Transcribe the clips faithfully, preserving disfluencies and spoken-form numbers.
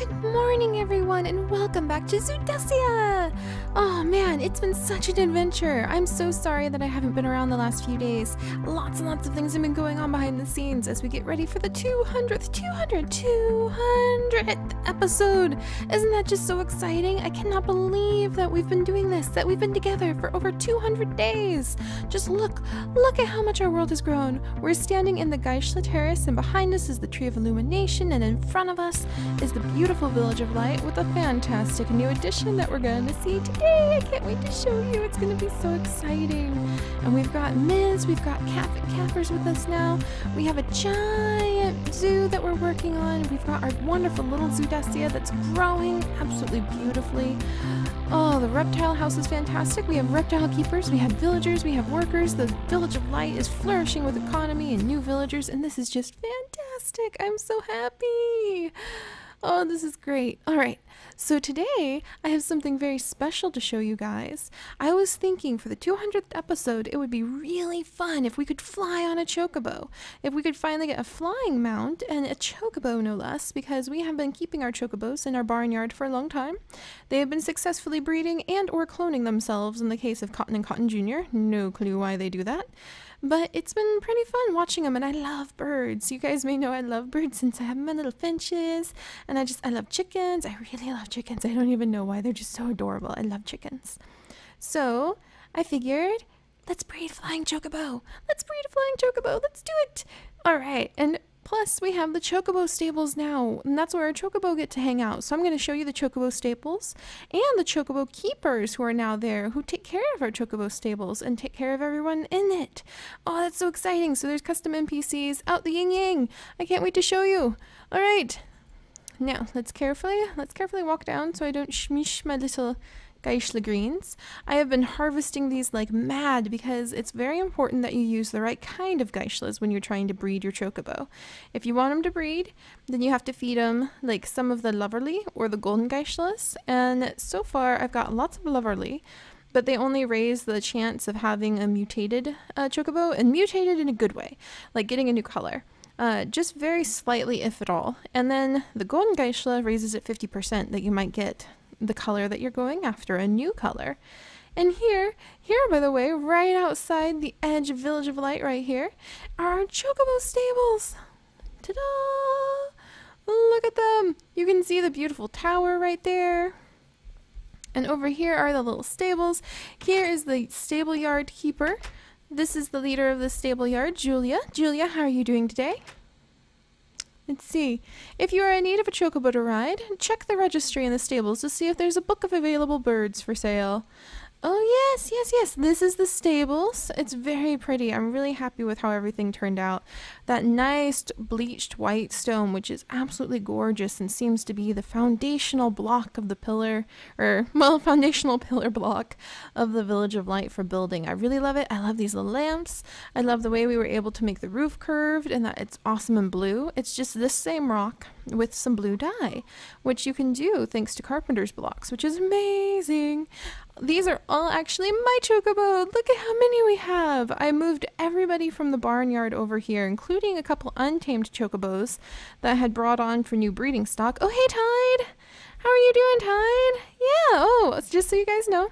Good morning, everyone, and welcome back to Zoodesia! Oh man, it's been such an adventure. I'm so sorry that I haven't been around the last few days. Lots and lots of things have been going on behind the scenes as we get ready for the two hundredth, two hundredth, two hundredth episode. Isn't that just so exciting? I cannot believe that we've been doing this, that we've been together for over two hundred days. Just look, look at how much our world has grown. We're standing in the Geishla Terrace, and behind us is the Tree of Illumination, and in front of us is the beautiful Village of Light with a fantastic new addition that we're going to see today. I can't wait to show you. It's going to be so exciting. And we've got Miz, we've got Cap and Cappers with us now. We have a giant zoo that we're working on. We've got our wonderful little Zoodesia that's growing absolutely beautifully. Oh, the reptile house is fantastic. We have reptile keepers, we have villagers, we have workers. The Village of Light is flourishing with economy and new villagers, and this is just fantastic. I'm so happy. Oh, this is great. All right, so today I have something very special to show you guys. I was thinking for the two hundredth episode, it would be really fun if we could fly on a chocobo. If we could finally get a flying mount and a chocobo, no less, because we have been keeping our chocobos in our barnyard for a long time. They have been successfully breeding and or cloning themselves in the case of Cotton and Cotton Junior No clue why they do that. But it's been pretty fun watching them, and I love birds. You guys may know I love birds since I have my little finches, and I just, I love chickens. I really love chickens. I don't even know why. They're just so adorable. I love chickens. So I figured, let's breed flying chocobo. Let's breed a flying chocobo. Let's do it. All right. And plus, we have the chocobo stables now, and that's where our chocobo get to hang out. So I'm going to show you the chocobo stables and the chocobo keepers who are now there, who take care of our chocobo stables and take care of everyone in it. Oh, that's so exciting. So there's custom N P Cs out the yin yang. I can't wait to show you. All right. Now, let's carefully, let's carefully walk down so I don't shmish my little Geishla greens. I have been harvesting these like mad because it's very important that you use the right kind of Geishlas when you're trying to breed your chocobo. If you want them to breed, then you have to feed them like some of the loverly or the golden Geishlas. And so far, I've got lots of loverly, but they only raise the chance of having a mutated uh, chocobo, and mutated in a good way, like getting a new color. Uh, just very slightly, if at all. And then the golden Geishla raises it fifty percent that you might get the color that you're going after, a new color. And here, here by the way, right outside the edge of Village of Light right here, are our chocobo stables. Ta-da! Look at them! You can see the beautiful tower right there. And over here are the little stables. Here is the stable yard keeper. This is the leader of the stable yard, Julia. Julia, how are you doing today? Let's see. If you are in need of a chocobo to ride, check the registry in the stables to see if there's a book of available birds for sale. Oh yes, yes, yes, this is the stables. It's very pretty. I'm really happy with how everything turned out. That nice bleached white stone, which is absolutely gorgeous and seems to be the foundational block of the pillar, or, well, foundational pillar block of the Village of Light for building. I really love it. I love these little lamps. I love the way we were able to make the roof curved and that it's awesome and blue. It's just this same rock with some blue dye, which you can do thanks to carpenter's blocks, which is amazing. These are all actually my chocobo. Look at how many we have. I moved everybody from the barnyard over here, including a couple untamed chocobos that I had brought on for new breeding stock. Oh, hey, Tide. How are you doing, Tide? Yeah. Oh, just so you guys know,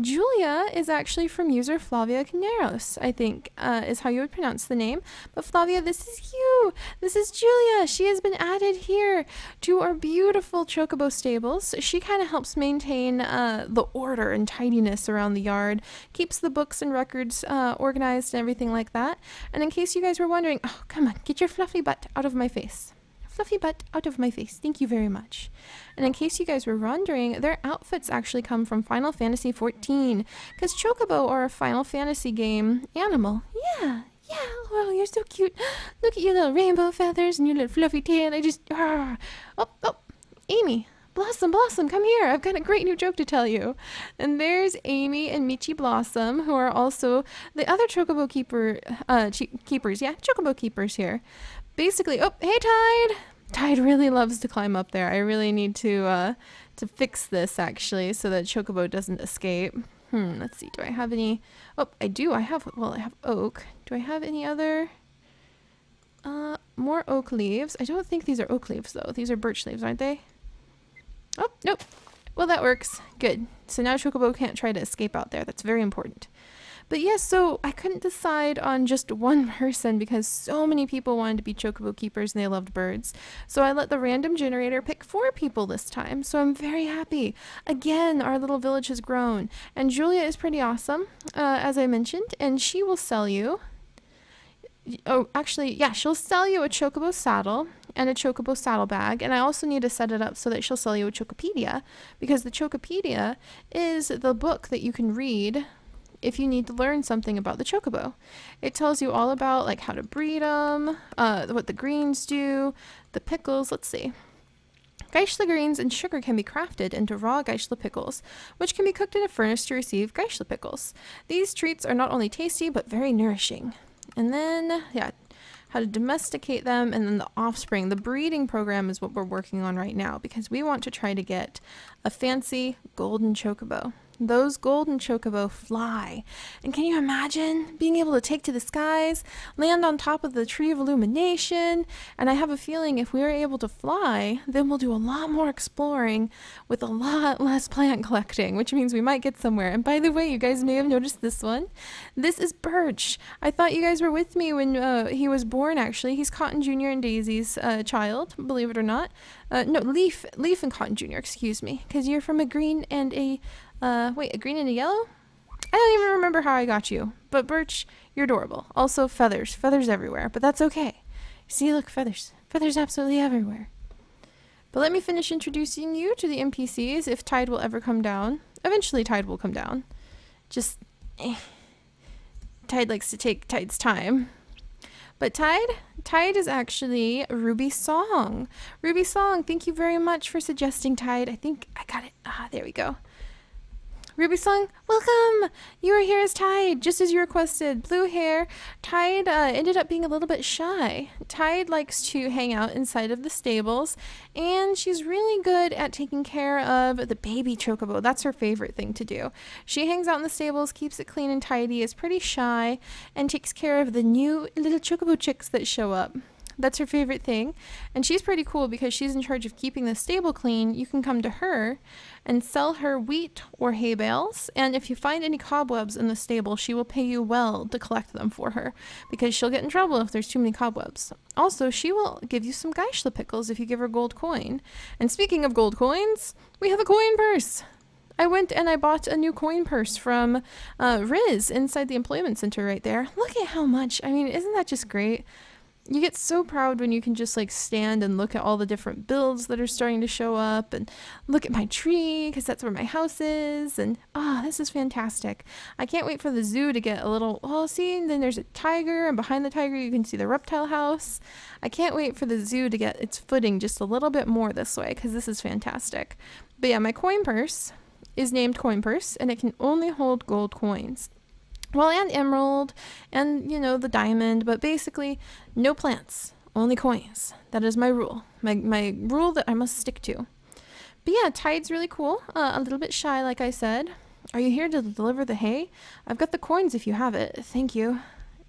Julia is actually from user Flavia Caneros, I think, uh, is how you would pronounce the name. But Flavia, this is you! This is Julia! She has been added here to our beautiful chocobo stables. She kind of helps maintain uh, the order and tidiness around the yard, keeps the books and records uh, organized and everything like that. And in case you guys were wondering, oh, come on, get your fluffy butt out of my face. Fluffy butt out of my face. Thank you very much. And in case you guys were wondering, their outfits actually come from Final Fantasy fourteen, because chocobo are a Final Fantasy game animal. Yeah, yeah. Oh, you're so cute. Look at your little rainbow feathers and your little fluffy tail. I just... Oh, oh, Amy. Blossom, Blossom, come here. I've got a great new joke to tell you. And there's Amy and Mitchie Blossom, who are also the other chocobo keeper, uh, keepers. Yeah, chocobo keepers here. Basically, oh, hey, Tide! Tide really loves to climb up there. I really need to, uh, to fix this, actually, so that chocobo doesn't escape. Hmm, let's see, do I have any... Oh, I do, I have, well, I have oak. Do I have any other... Uh, more oak leaves? I don't think these are oak leaves, though. These are birch leaves, aren't they? Nope. Well, that works. Good. So now Chocobo can't try to escape out there. That's very important. But yes, yeah, so I couldn't decide on just one person because so many people wanted to be Chocobo keepers and they loved birds. So I let the random generator pick four people this time. So I'm very happy. Again, our little village has grown. And Julia is pretty awesome, uh, as I mentioned. And she will sell you... Oh, actually, yeah, she'll sell you a Chocobo saddle and a Chocobo saddlebag. And I also need to set it up so that she'll sell you a Chocopedia, because the Chocopedia is the book that you can read if you need to learn something about the Chocobo. It tells you all about like how to breed them, uh, what the greens do, the pickles. Let's see. Geishla greens and sugar can be crafted into raw Geishla pickles, which can be cooked in a furnace to receive Geishla pickles. These treats are not only tasty, but very nourishing. And then, yeah, how to domesticate them, and then the offspring. The breeding program is what we're working on right now, because we want to try to get a fancy golden Chocobo. Those golden Chocobo fly. And can you imagine being able to take to the skies, land on top of the Tree of Illumination? And I have a feeling if we are able to fly, then we'll do a lot more exploring with a lot less plant collecting, which means we might get somewhere. And by the way, you guys may have noticed this one. This is Birch. I thought you guys were with me when uh, he was born, actually. He's Cotton Junior and Daisy's uh, child, believe it or not. Uh, no, Leaf, Leaf and Cotton Junior, excuse me, because you're from a green and a... Uh, wait, a green and a yellow? I don't even remember how I got you. But Birch, you're adorable. Also feathers. Feathers everywhere. But that's okay. See, look, feathers. Feathers absolutely everywhere. But let me finish introducing you to the N P Cs, if Tide will ever come down. Eventually Tide will come down. Just, eh. Tide likes to take Tide's time. But Tide, Tide is actually Ruby Song. Ruby Song, thank you very much for suggesting Tide. I think I got it. Ah, there we go. Ruby Song, welcome! You are here as Tide, just as you requested. Blue hair. Tide uh, ended up being a little bit shy. Tide likes to hang out inside of the stables, and she's really good at taking care of the baby Chocobo. That's her favorite thing to do. She hangs out in the stables, keeps it clean and tidy, is pretty shy, and takes care of the new little Chocobo chicks that show up. That's her favorite thing, and she's pretty cool because she's in charge of keeping the stable clean. You can come to her and sell her wheat or hay bales, and if you find any cobwebs in the stable, she will pay you well to collect them for her, because she'll get in trouble if there's too many cobwebs. Also, she will give you some Geishla pickles if you give her gold coin. And speaking of gold coins, we have a coin purse! I went and I bought a new coin purse from uh, Riz inside the employment center right there. Look at how much! I mean, isn't that just great? You get so proud when you can just like stand and look at all the different builds that are starting to show up, and look at my tree because that's where my house is, and ah, oh, this is fantastic. I can't wait for the zoo to get a little, oh see, and then there's a tiger, and behind the tiger you can see the reptile house. I can't wait for the zoo to get its footing just a little bit more this way, because this is fantastic. But yeah, my coin purse is named Coin Purse, and it can only hold gold coins. Well, and emerald, and, you know, the diamond, but basically, no plants, only coins. That is my rule. My, my rule that I must stick to. But yeah, Tide's really cool. Uh, a little bit shy, like I said. Are you here to deliver the hay? I've got the coins if you have it. Thank you.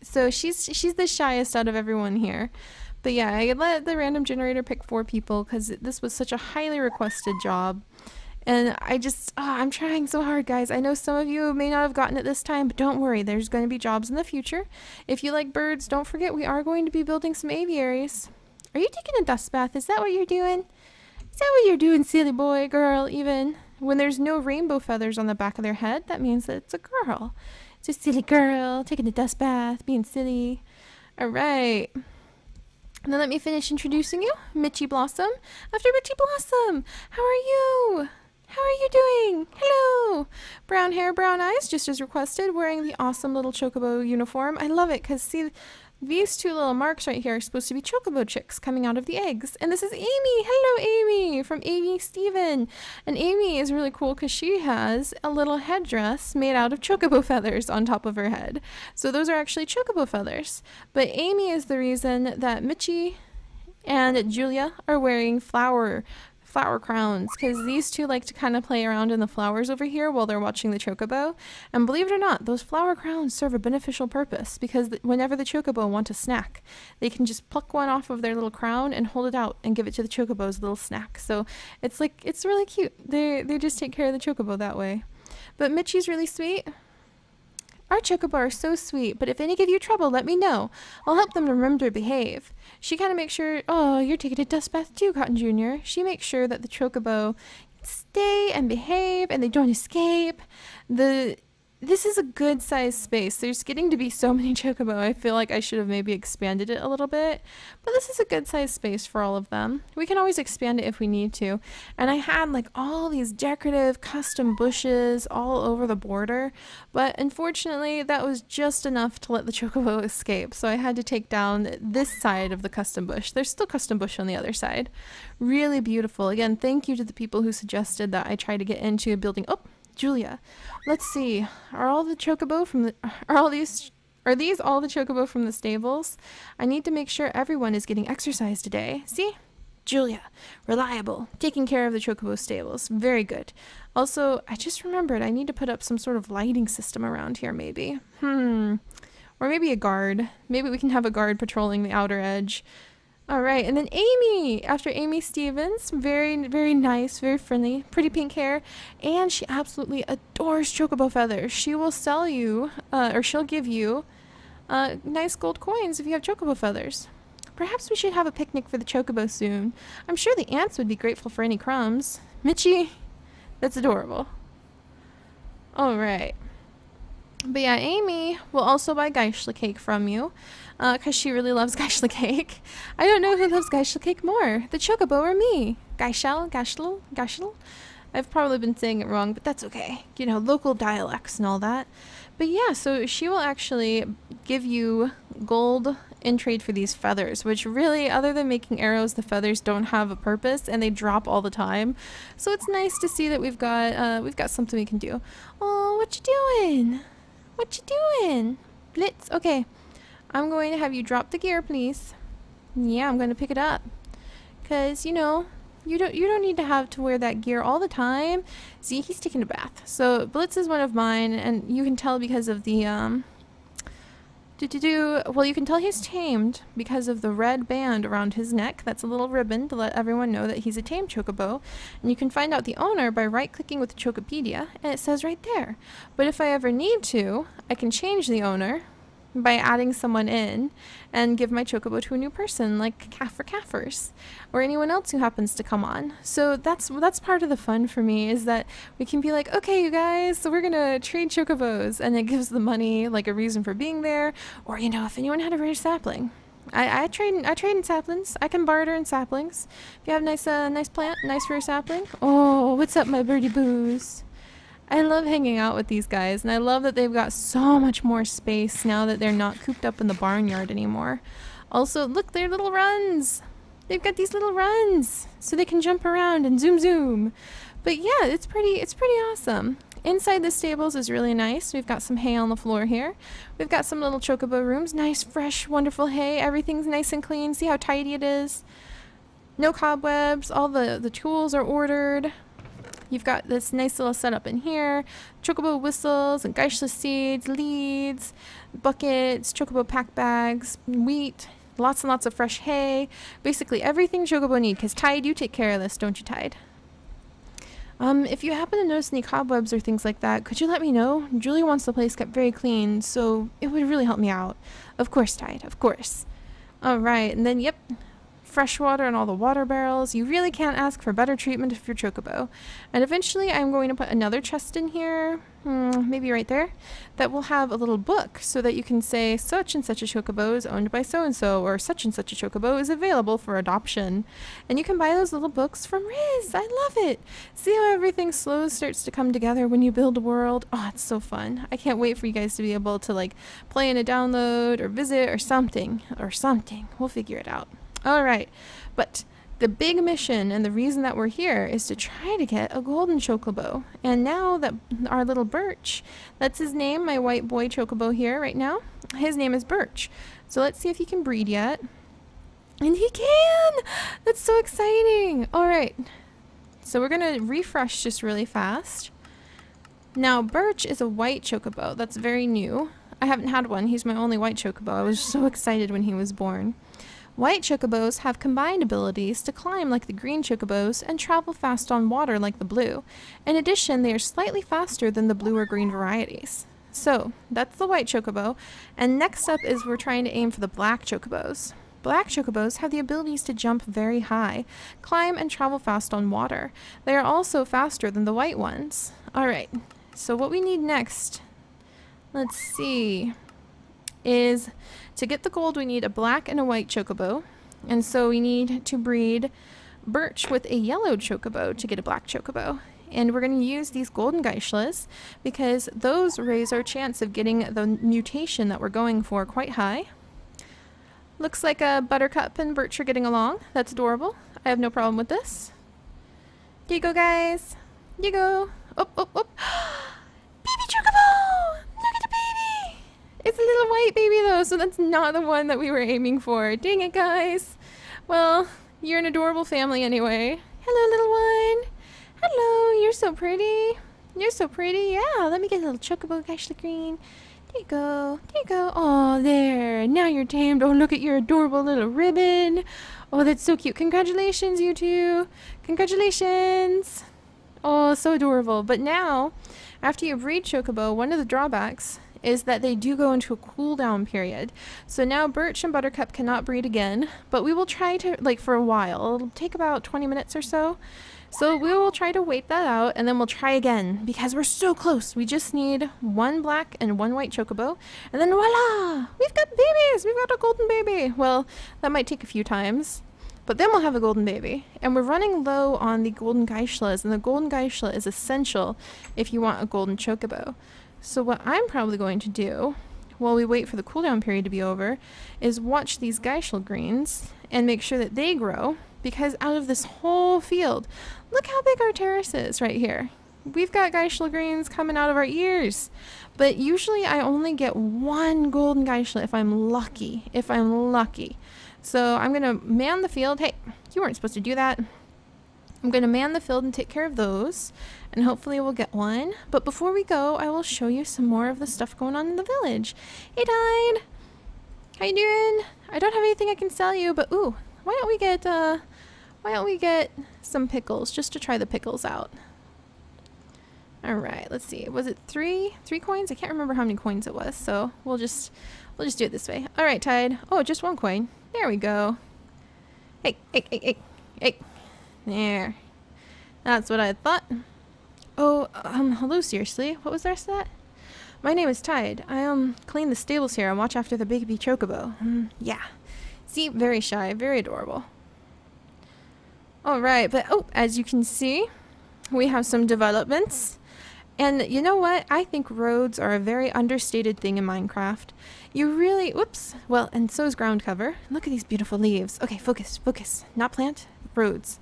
So she's, she's the shyest out of everyone here. But yeah, I let the random generator pick four people, because this was such a highly requested job. And I just, oh, I'm trying so hard, guys. I know some of you may not have gotten it this time, but don't worry. There's going to be jobs in the future. If you like birds, don't forget we are going to be building some aviaries. Are you taking a dust bath? Is that what you're doing? Is that what you're doing, silly boy, girl, even? When there's no rainbow feathers on the back of their head, that means that it's a girl. It's a silly girl, taking a dust bath, being silly. All right. Now let me finish introducing you. Mitchie Blossom. After Mitchie Blossom, how are you? How are you doing? Hello! Brown hair, brown eyes, just as requested, wearing the awesome little Chocobo uniform. I love it, because see, these two little marks right here are supposed to be Chocobo chicks coming out of the eggs. And this is Amy! Hello, Amy! From Amy Steven. And Amy is really cool because she has a little headdress made out of Chocobo feathers on top of her head. So those are actually Chocobo feathers. But Amy is the reason that Mitchie and Julia are wearing flower flower crowns, because these two like to kind of play around in the flowers over here while they're watching the chocobo. And believe it or not, those flower crowns serve a beneficial purpose, because th whenever the chocobo want a snack, they can just pluck one off of their little crown and hold it out and give it to the chocobo as a little snack. So it's like, it's really cute. They, they just take care of the chocobo that way. But Mitchie's really sweet. Our chocobo are so sweet, but if any give you trouble, let me know. I'll help them to remember to behave. She kind of makes sure, oh, you're taking a dust bath too, Cotton Junior She makes sure that the chocobo stay and behave and they don't escape. The This is a good sized space. There's getting to be so many chocobo. I feel like I should have maybe expanded it a little bit, but this is a good sized space for all of them. We can always expand it if we need to. And I had like all these decorative custom bushes all over the border, but unfortunately that was just enough to let the chocobo escape. So I had to take down this side of the custom bush. There's still custom bush on the other side. Really beautiful. Again, thank you to the people who suggested that I try to get into building up. Oh, Julia, let's see, are all the chocobo from the, are all these, are these all the chocobo from the stables? I need to make sure everyone is getting exercise today. See? Julia, reliable, taking care of the chocobo stables. Very good. Also, I just remembered I need to put up some sort of lighting system around here maybe. Hmm. Or maybe a guard. Maybe we can have a guard patrolling the outer edge. All right, and then Amy, after Amy Stevens, very, very nice, very friendly, pretty pink hair, and she absolutely adores chocobo feathers. She will sell you, uh, or she'll give you uh, nice gold coins if you have chocobo feathers. Perhaps we should have a picnic for the chocobo soon. I'm sure the ants would be grateful for any crumbs. Mitchie, that's adorable. All right. But yeah, Amy will also buy Geishla cake from you because uh, she really loves Geishla cake. I don't know who loves Geishla cake more, the chocobo or me. Geishal, Geishla, Geishla. I've probably been saying it wrong, but that's okay. You know, local dialects and all that. But yeah, so she will actually give you gold in trade for these feathers, which really, other than making arrows, the feathers don't have a purpose and they drop all the time. So it's nice to see that we've got uh, we've got something we can do. Oh, what you doing? What you doing? Blitz, okay. I'm going to have you drop the gear, please. Yeah, I'm going to pick it up. Because, you know, you don't you don't need to have to wear that gear all the time. See, he's taking a bath. So Blitz is one of mine, and you can tell because of the, um... do-do-do. Well, you can tell he's tamed because of the red band around his neck. That's a little ribbon to let everyone know that he's a tamed chocobo. And you can find out the owner by right-clicking with the Chocopedia, and it says right there. But if I ever need to, I can change the owner by adding someone in and give my chocobo to a new person, like Kaffir Kaffers, or anyone else who happens to come on. So that's that's part of the fun for me, is that we can be like, okay, you guys, so we're gonna trade chocobos, and it gives the money like a reason for being there, or you know, if anyone had a rare sapling. I, I trade I trade in saplings. I can barter in saplings. If you have a nice uh, nice plant, nice rare sapling. Oh, what's up, my birdie boos? I love hanging out with these guys, and I love that they've got so much more space now that they're not cooped up in the barnyard anymore. Also, look, their little runs! They've got these little runs! So they can jump around and zoom zoom! But yeah, it's pretty, it's pretty awesome. Inside the stables is really nice. We've got some hay on the floor here. We've got some little chocobo rooms. Nice, fresh, wonderful hay. Everything's nice and clean. See how tidy it is? No cobwebs. All the, the tools are ordered. You've got this nice little setup in here. Chocobo whistles and Geishla seeds, leads, buckets, chocobo pack bags, wheat, lots and lots of fresh hay. Basically everything chocobo need, because Tide, you take care of this, don't you, Tide? Um, if you happen to notice any cobwebs or things like that, could you let me know? Julie wants the place kept very clean, so it would really help me out. Of course, Tide, of course. All right, and then, yep. Fresh water and all the water barrels. You really can't ask for better treatment if you're chocobo. And eventually I'm going to put another chest in here, maybe right there, that will have a little book so that you can say such and such a chocobo is owned by so-and-so, or such and such a chocobo is available for adoption. And you can buy those little books from Riz. I love it. See how everything slowly starts to come together when you build a world? Oh, it's so fun. I can't wait for you guys to be able to like play in a download or visit or something or something. We'll figure it out. All right, but the big mission and the reason that we're here is to try to get a golden chocobo. And now that our little Birch, that's his name, my white boy chocobo here right now, his name is Birch. So let's see if he can breed yet. And he can! That's so exciting! All right, So we're going to refresh just really fast. Now, Birch is a white Chocobo. That's very new. I haven't had one. He's my only white Chocobo. I was so excited when he was born. White Chocobos have combined abilities to climb like the green Chocobos and travel fast on water like the blue. In addition, they are slightly faster than the blue or green varieties. So, that's the white Chocobo, and next up is we're trying to aim for the black Chocobos. Black Chocobos have the abilities to jump very high, climb, and travel fast on water. They are also faster than the white ones. Alright, so what we need next, let's see, is to get the gold we need a black and a white Chocobo, and so we need to breed Birch with a yellow Chocobo to get a black Chocobo. And we're going to use these golden Geishlas because those raise our chance of getting the mutation that we're going for quite high. Looks like a Buttercup and Birch are getting along. That's adorable. I have no problem with this. Here you go, guys. Here you go. Oh, oh, oh. Baby Chocobo! Look at the baby! It's a little white baby, though, so that's not the one that we were aiming for. Dang it, guys. Well, you're an adorable family anyway. Hello, little one. Hello, you're so pretty. You're so pretty. Yeah, let me get a little Chocobo Geishla green. There you go. There you go. Oh, there. Now you're tamed. Oh, look at your adorable little ribbon. Oh, that's so cute. Congratulations, you two. Congratulations. Oh, so adorable. But now, after you breed Chocobo, one of the drawbacks is that they do go into a cooldown period. So now Birch and Buttercup cannot breed again, but we will try to, like, for a while. It'll take about twenty minutes or so. So we will try to wait that out, and then we'll try again, because we're so close. We just need one black and one white Chocobo, and then voila! We've got babies! We've got a golden baby! Well, that might take a few times, but then we'll have a golden baby. And we're running low on the golden Geishlas, and the golden Geishla is essential if you want a golden Chocobo. So what I'm probably going to do, while we wait for the cooldown period to be over, is watch these Geishla greens and make sure that they grow, because out of this whole field, look how big our terrace is right here. We've got Geishla greens coming out of our ears. But usually I only get one golden Geishla if I'm lucky, if I'm lucky. So I'm gonna man the field. Hey, you weren't supposed to do that. I'm gonna man the field and take care of those, and hopefully we'll get one. But before we go, I will show you some more of the stuff going on in the village. Hey, Dine, how you doing? I don't have anything I can sell you, but ooh, why don't we get, uh, why don't we get some pickles, just to try the pickles out. Alright, let's see, was it three? Three coins? I can't remember how many coins it was, so we'll just, we'll just do it this way. Alright, Tide. Oh, just one coin. There we go. Hey, hey, hey, hey, hey. There. That's what I thought. Oh, um, hello, seriously. What was the rest of that? My name is Tide. I, um, clean the stables here and watch after the baby Chocobo. Mm, yeah. See, very shy, very adorable. Alright, but oh, as you can see, we have some developments. And you know what? I think roads are a very understated thing in Minecraft. You really, whoops, well, and so is ground cover. Look at these beautiful leaves. Okay, focus, focus, not plant, roads.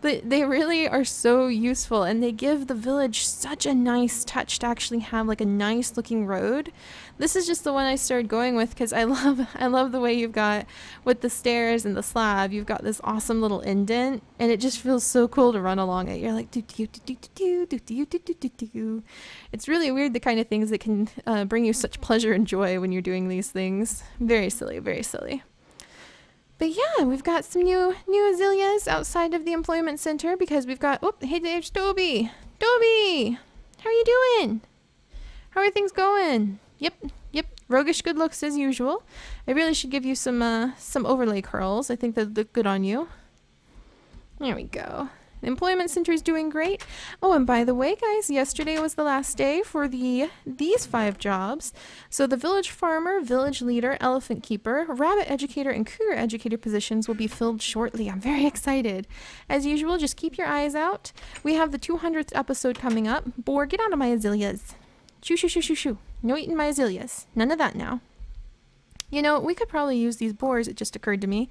But they really are so useful, and they give the village such a nice touch to actually have like a nice looking road. This is just the one I started going with because I love I love the way you've got with the stairs and the slab, you've got this awesome little indent, and it just feels so cool to run along it. You're like do do do do do do do do do. It's really weird the kind of things that can uh, bring you such pleasure and joy when you're doing these things. Very silly, very silly. But yeah, we've got some new new azaleas outside of the employment center because we've got, oh, hey there's Toby. Toby, how are you doing? How are things going? Yep, yep, roguish good looks as usual. I really should give you some uh, some overlay curls. I think that look good on you. There we go. The employment center is doing great. Oh, and by the way, guys, yesterday was the last day for the these five jobs. So the village farmer, village leader, elephant keeper, rabbit educator, and cougar educator positions will be filled shortly. I'm very excited. As usual, just keep your eyes out. We have the two hundredth episode coming up. Boar, get out of my azaleas. Shoo, shoo, shoo, shoo, shoo. No eating my azaleas. None of that now. You know, we could probably use these boars, it just occurred to me,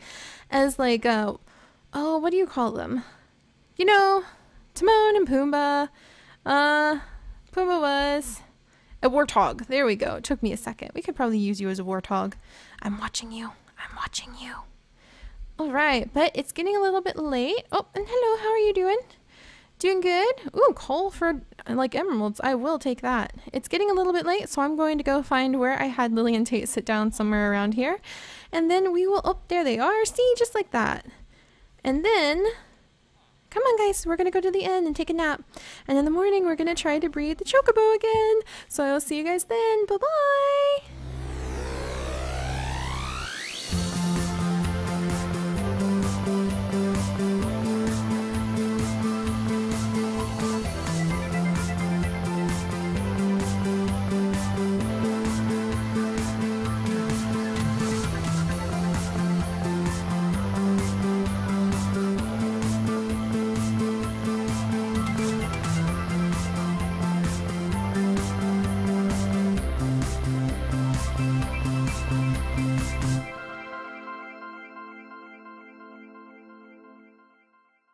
as like, uh, oh, what do you call them? You know, Timon and Pumbaa, uh, Pumbaa was a warthog. There we go. It took me a second. We could probably use you as a warthog. I'm watching you. I'm watching you. All right, but it's getting a little bit late. Oh, and hello, how are you doing? Doing good. Ooh, coal for like emeralds. I will take that. It's getting a little bit late, so I'm going to go find where I had Lily and Tate sit down somewhere around here. And then we will... Oh, there they are. See? Just like that. And then... Come on, guys. We're going to go to the inn and take a nap. And in the morning, we're going to try to breed the chocobo again. So I will see you guys then. Bye-bye!